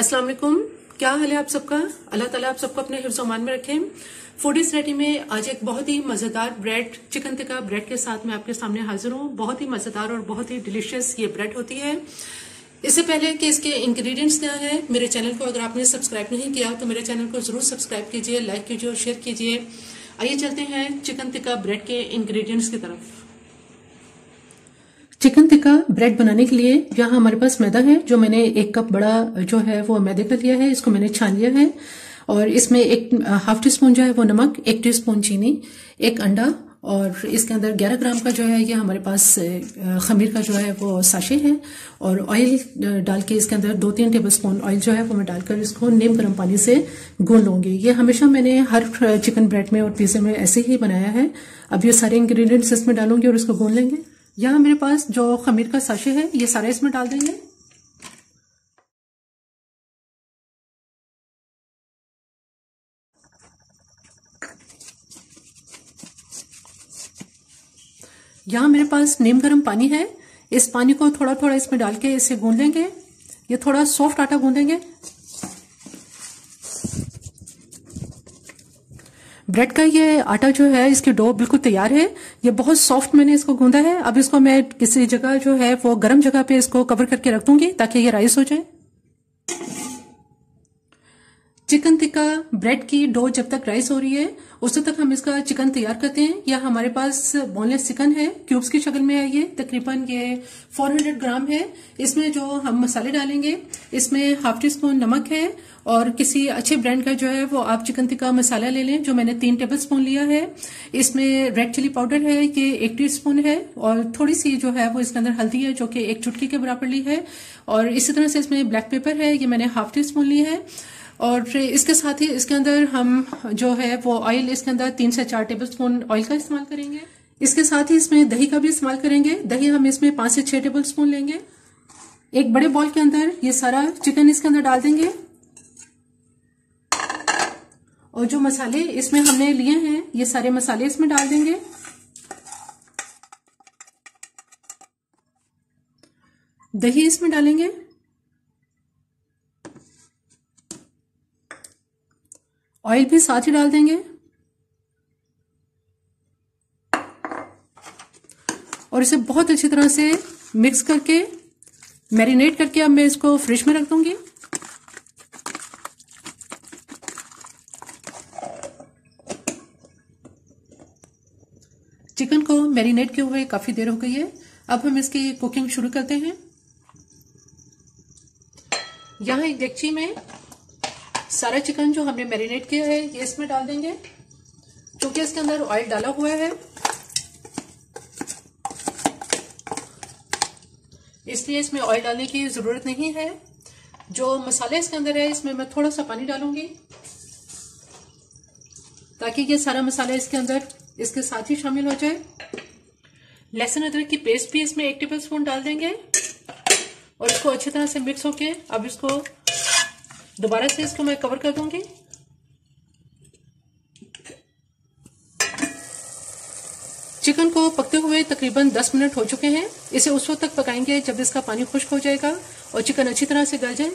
अस्सलाम वालेकुम, क्या हाल है आप सबका। अल्लाह ताला आप सबको अपने हिफ्ज़ अमान में रखे। फूड इज रेडी में आज एक बहुत ही मजेदार ब्रेड, चिकन टिक्का ब्रेड के साथ मैं आपके सामने हाजिर हूँ। बहुत ही मजेदार और बहुत ही डिलीशियस ये ब्रेड होती है। इससे पहले कि इसके इंग्रेडिएंट्स क्या है, मेरे चैनल को अगर आपने सब्सक्राइब नहीं किया तो मेरे चैनल को जरूर सब्सक्राइब कीजिए, लाइक कीजिए और शेयर कीजिए। आइए चलते हैं चिकन टिक्का ब्रेड के इंग्रेडिएंट्स की तरफ। चिकन टिक्का ब्रेड बनाने के लिए यहाँ हमारे पास मैदा है, जो मैंने एक कप बड़ा जो है वो मैदे का लिया है, इसको मैंने छान लिया है। और इसमें एक हाफ टी स्पून जो है वो नमक, एक टी स्पून चीनी, एक अंडा और इसके अंदर 11 ग्राम का जो है ये हमारे पास खमीर का जो है वो साशे है। और ऑयल डाल के इसके अंदर 2-3 टेबलस्पून ऑयल जो है वो मैं डालकर इसको नीम गर्म पानी से गून लूंगी। ये हमेशा मैंने हर चिकन ब्रेड में और पिज्जे में ऐसे ही बनाया है। अब ये सारे इंग्रेडिएंट्स इसमें डालूंगी और इसको गून लेंगे। यहाँ मेरे पास जो खमीर का साशे है ये सारा इसमें डाल देंगे। यहाँ मेरे पास नीम गर्म पानी है, इस पानी को थोड़ा थोड़ा इसमें डाल के इसे गूंद लेंगे। ये थोड़ा सॉफ्ट आटा गूंदेंगे। ब्रेड का ये आटा जो है, इसकी डो बिल्कुल तैयार है। ये बहुत सॉफ्ट मैंने इसको गूंदा है। अब इसको मैं किसी जगह जो है वो गर्म जगह पे इसको कवर करके रख दूंगी ताकि ये राइस हो जाए। चिकन टिक्का ब्रेड की डो जब तक राइस हो रही है उस तक हम इसका चिकन तैयार करते हैं। यह हमारे पास बोनलेस चिकन है, क्यूब्स की शक्ल में है। ये तकरीबन ये 400 ग्राम है। इसमें जो हम मसाले डालेंगे, इसमें हाफ टी स्पून नमक है और किसी अच्छे ब्रांड का जो है वो आप चिकन टिक्का मसाला ले लें, जो मैंने 3 टेबलस्पून लिया है। इसमें रेड चिली पाउडर है, ये 1 टीस्पून है और थोड़ी सी जो है वो इसके अंदर हल्दी है, जो कि 1 चुटकी के बराबर ली है। और इसी तरह से इसमें ब्लैक पेपर है, ये मैंने हाफ टी स्पून ली है। और इसके साथ ही इसके अंदर हम जो है वो ऑयल, इसके अंदर 3 से 4 टेबलस्पून ऑयल का इस्तेमाल करेंगे। इसके साथ ही इसमें दही का भी इस्तेमाल करेंगे। दही हम इसमें 5 से 6 टेबलस्पून लेंगे। एक बड़े बॉल के अंदर ये सारा चिकन इसके अंदर डाल देंगे। और जो मसाले इसमें हमने लिए हैं ये सारे मसाले इसमें डाल देंगे। दही इसमें डालेंगे। ऑयल भी साथ ही डाल देंगे और इसे बहुत अच्छी तरह से मिक्स करके मैरिनेट करके अब मैं इसको फ्रिज में रख दूंगी। चिकन को मैरिनेट किए हुए काफी देर हो गई है, अब हम इसकी कुकिंग शुरू करते हैं। यहां एक डेगची में सारा चिकन जो हमने मैरिनेट किया है ये इसमें डाल देंगे। क्योंकि इसके अंदर ऑयल डाला हुआ है इसलिए इसमें ऑयल डालने की जरूरत नहीं है। जो मसाले इसके अंदर है इसमें मैं थोड़ा सा पानी डालूंगी ताकि ये सारा मसाला इसके अंदर इसके साथ ही शामिल हो जाए। लहसुन अदरक की पेस्ट भी इसमें 1 टेबलस्पून डाल देंगे और इसको अच्छी तरह से मिक्स होके अब इसको दोबारा से इसको मैं कवर कर दूंगी। चिकन को पकते हुए तकरीबन 10 मिनट हो चुके हैं। इसे उस वक्त तक पकाएंगे जब इसका पानी खुश्क हो जाएगा और चिकन अच्छी तरह से गल जाए।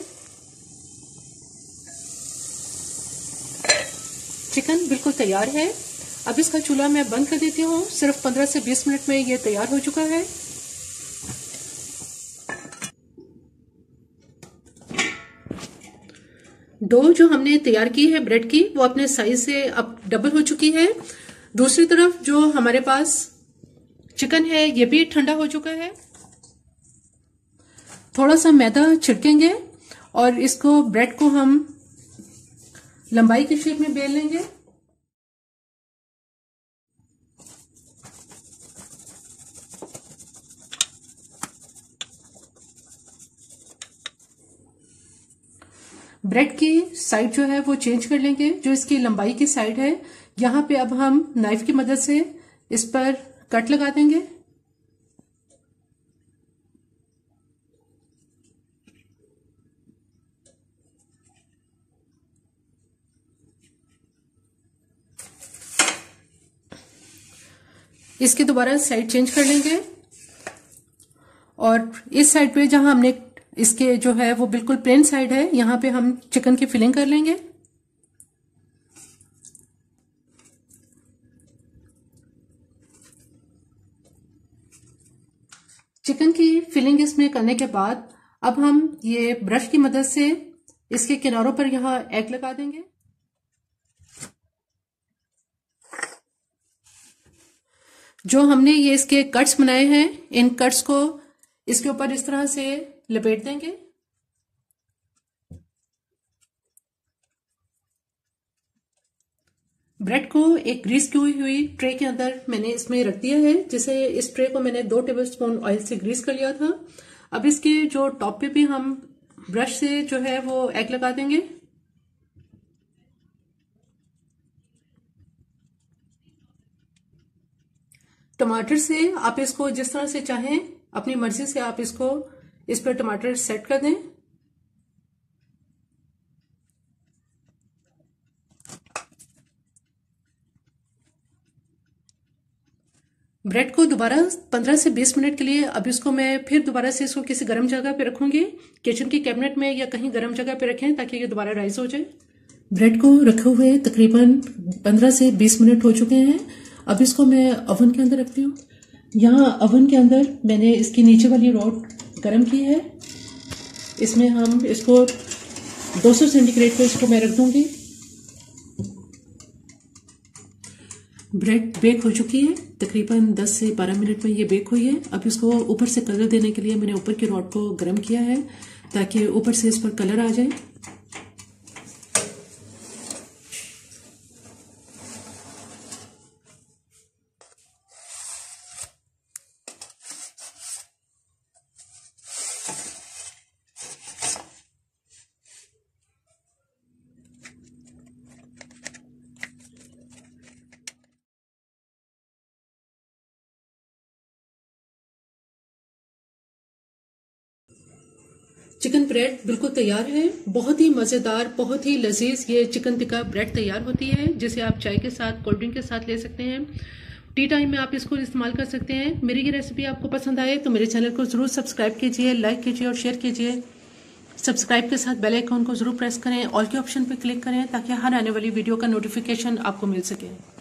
चिकन बिल्कुल तैयार है। अब इसका चूल्हा मैं बंद कर देती हूँ। सिर्फ 15 से 20 मिनट में ये तैयार हो चुका है। डो जो हमने तैयार की है ब्रेड की वो अपने साइज से अब डबल हो चुकी है। दूसरी तरफ जो हमारे पास चिकन है ये भी ठंडा हो चुका है। थोड़ा सा मैदा छिड़केंगे और इसको ब्रेड को हम लंबाई की शेप में बेल लेंगे। ब्रेड की साइड जो है वो चेंज कर लेंगे, जो इसकी लंबाई की साइड है। यहाँ पे अब हम नाइफ की मदद से इस पर कट लगा देंगे। इसके दोबारा साइड चेंज कर लेंगे और इस साइड पे जहां हमने इसके जो है वो बिल्कुल प्लेन साइड है, यहाँ पे हम चिकन की फिलिंग कर लेंगे। चिकन की फिलिंग इसमें करने के बाद अब हम ये ब्रश की मदद से इसके किनारों पर यहाँ एग लगा देंगे। जो हमने ये इसके कट्स बनाए हैं, इन कट्स को इसके ऊपर इस तरह से लपेट देंगे। ब्रेड को एक ग्रीस की हुई ट्रे के अंदर मैंने इसमें रख दिया है, जिसे इस ट्रे को मैंने 2 टेबलस्पून ऑयल से ग्रीस कर लिया था। अब इसके जो टॉप पे भी हम ब्रश से जो है वो एग लगा देंगे। टमाटर से आप इसको जिस तरह से चाहें अपनी मर्जी से आप इसको इस पर टमाटर सेट कर दें। ब्रेड को दोबारा 15 से 20 मिनट के लिए, अब इसको मैं फिर दोबारा से इसको किसी गर्म जगह पे रखूंगी, किचन के कैबिनेट में या कहीं गर्म जगह पे रखें ताकि ये दोबारा राइज हो जाए। ब्रेड को रखे हुए तकरीबन 15 से 20 मिनट हो चुके हैं। अब इसको मैं ओवन के अंदर रखती हूँ। यहाँ ओवन के अंदर मैंने इसकी नीचे वाली रॉड गर्म की है। इसमें हम इसको 200 सेंटीग्रेड पे इसको मैं रख दूंगी। ब्रेड बेक हो चुकी है, तकरीबन 10 से 12 मिनट में ये बेक हुई है। अब इसको ऊपर से कलर देने के लिए मैंने ऊपर की रॉड को गर्म किया है ताकि ऊपर से इस पर कलर आ जाए। चिकन ब्रेड बिल्कुल तैयार है। बहुत ही मज़ेदार, बहुत ही लजीज ये चिकन टिक्का ब्रेड तैयार होती है, जिसे आप चाय के साथ, कोल्ड ड्रिंक के साथ ले सकते हैं। टी टाइम में आप इसको इस्तेमाल कर सकते हैं। मेरी ये रेसिपी आपको पसंद आए तो मेरे चैनल को ज़रूर सब्सक्राइब कीजिए, लाइक कीजिए और शेयर कीजिए। सब्सक्राइब के साथ बेल आइकॉन को ज़रूर प्रेस करें, ऑल के ऑप्शन पर क्लिक करें ताकि हर आने वाली वीडियो का नोटिफिकेशन आपको मिल सके।